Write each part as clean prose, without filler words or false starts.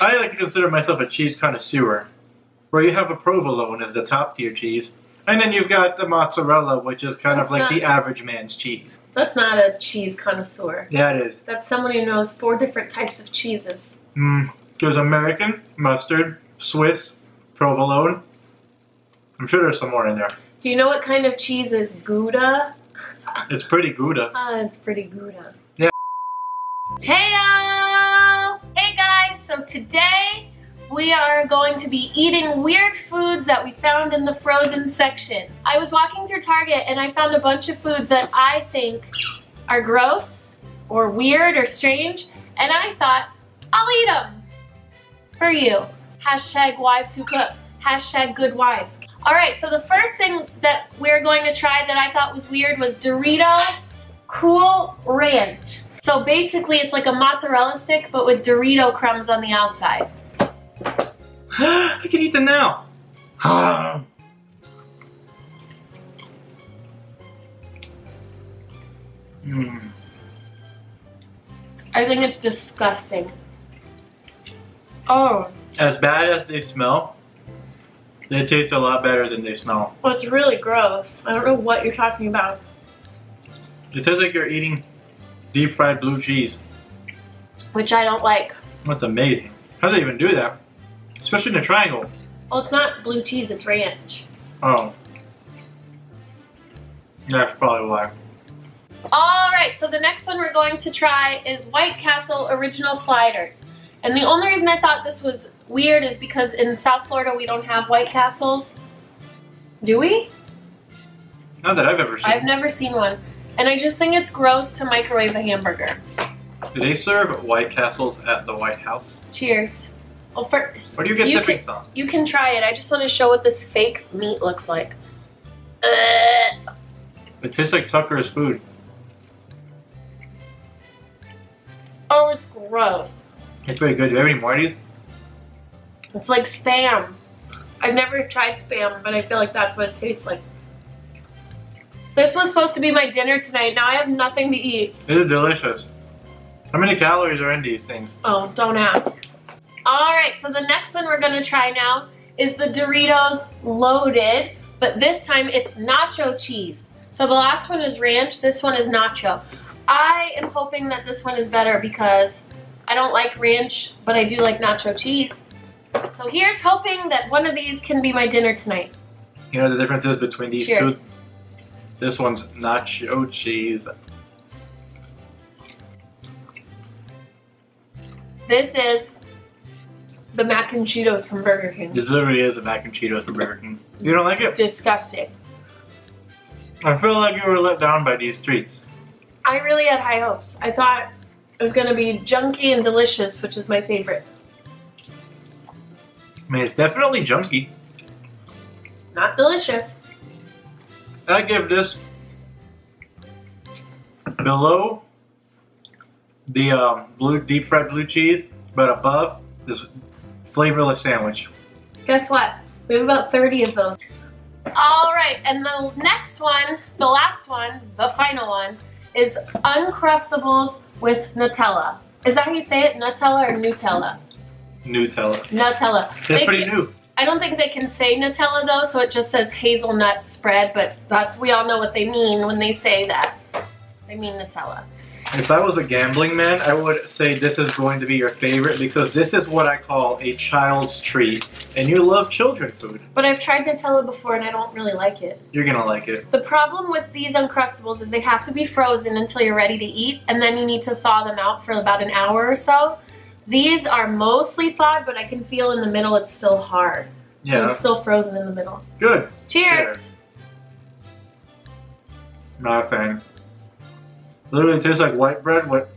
I like to consider myself a cheese connoisseur, where you have a provolone as the top tier cheese, and then you've got the mozzarella, which is kind of like the average man's cheese. That's not a cheese connoisseur. Yeah, it is. That's someone who knows 4 different types of cheeses. There's American, mustard, Swiss, provolone. I'm sure there's some more in there. Do you know what kind of cheese is Gouda? It's pretty Gouda. It's pretty Gouda. Yeah. Heyo! Hey guys, so today we are going to be eating weird foods that we found in the frozen section. I was walking through Target and I found a bunch of foods that I think are gross or weird or strange, and I thought, I'll eat them for you. Hashtag wives who cook. Hashtag good wives. Alright, so the first thing that we're going to try that I thought was weird was Dorito Cool Ranch. So basically it's like a mozzarella stick but with Dorito crumbs on the outside. I can eat them now. I think it's disgusting. Oh. As bad as they smell, they taste a lot better than they smell. Well, it's really gross. I don't know what you're talking about. It tastes like you're eating deep fried blue cheese. Which I don't like. That's amazing. How do they even do that? Especially in a triangle. Well, it's not blue cheese, it's ranch. Oh. That's probably why. Alright, so the next one we're going to try is White Castle Original Sliders. And the only reason I thought this was weird is because in South Florida we don't have White Castles. Do we? Not that I've ever seen. I've never seen one. And I just think it's gross to microwave a hamburger. Do they serve White Castles at the White House? Cheers. Well, where do you get dipping sauce? You can try it. I just want to show what this fake meat looks like. It tastes like Tucker's food. Oh, it's gross. It's pretty good. Do you have any more of these? It's like Spam. I've never tried Spam, but I feel like that's what it tastes like. This was supposed to be my dinner tonight. Now I have nothing to eat. It is delicious. How many calories are in these things? Oh, don't ask. Alright, so the next one we're going to try now is the Doritos Loaded, but this time it's nacho cheese. So the last one is ranch, this one is nacho. I am hoping that this one is better because I don't like ranch, but I do like nacho cheese. So here's hoping that one of these can be my dinner tonight. You know the difference is between these two? This one's nacho cheese. This is the Mac and Cheetos from Burger King. This literally is the Mac and Cheetos from Burger King. You don't like it? Disgusting. I feel like you were let down by these treats. I really had high hopes. I thought it was going to be junky and delicious, which is my favorite. I mean, it's definitely junky. Not delicious. I give this below the deep fried blue cheese, but above this flavorless sandwich. Guess what? We have about 30 of those. Alright, and the next one, the last one, the final one, is Uncrustables with Nutella. Is that how you say it? Nutella or Nutella? Nutella. Nutella. That's pretty new. I don't think they can say Nutella though, so it just says hazelnut spread, but that's, we all know what they mean when they say that. They mean Nutella. If I was a gambling man, I would say this is going to be your favorite because this is what I call a child's treat, and you love children food. But I've tried Nutella before and I don't really like it. You're gonna like it. The problem with these Uncrustables is they have to be frozen until you're ready to eat, and then you need to thaw them out for about an hour or so. These are mostly thawed, but I can feel in the middle it's still hard. Yeah. So it's still frozen in the middle. Good. Cheers. Cheers. Not a fan. Literally tastes like white bread with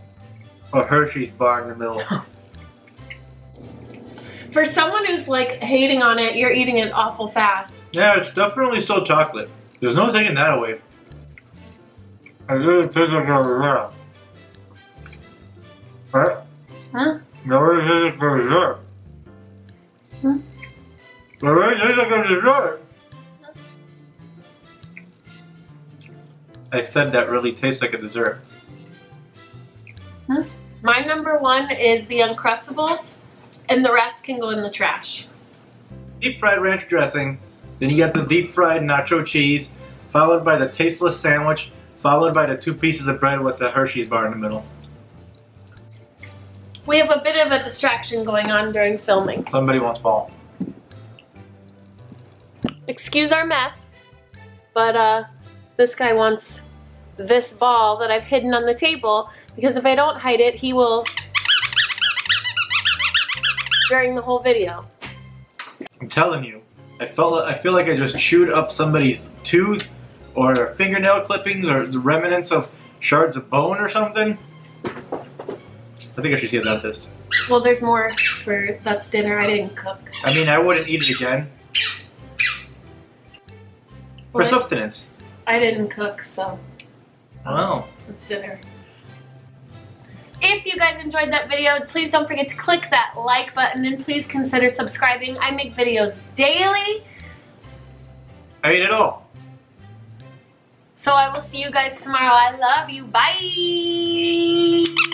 a Hershey's bar in the middle. For someone who's like hating on it, you're eating it awful fast. Yeah, it's definitely still chocolate. There's no taking that away. I really taste like a dessert. Huh? It really tastes like a dessert. I said that really tastes like a dessert. My number one is the Uncrustables, and the rest can go in the trash. Deep fried ranch dressing, then you got the deep fried nacho cheese, followed by the tasteless sandwich, followed by the two pieces of bread with the Hershey's bar in the middle. We have a bit of a distraction going on during filming. Somebody wants ball. Excuse our mess, but this guy wants this ball that I've hidden on the table, because if I don't hide it, he will during the whole video. I'm telling you, I feel like I just chewed up somebody's tooth or fingernail clippings or the remnants of shards of bone or something. I think I should get out this. Well, there's more for that's dinner I didn't cook. I mean, I wouldn't eat it again. Well, for substance. I didn't cook, so. Wow. It's dinner. If you guys enjoyed that video, please don't forget to click that like button and please consider subscribing. I make videos daily. I eat it all. So I will see you guys tomorrow. I love you. Bye.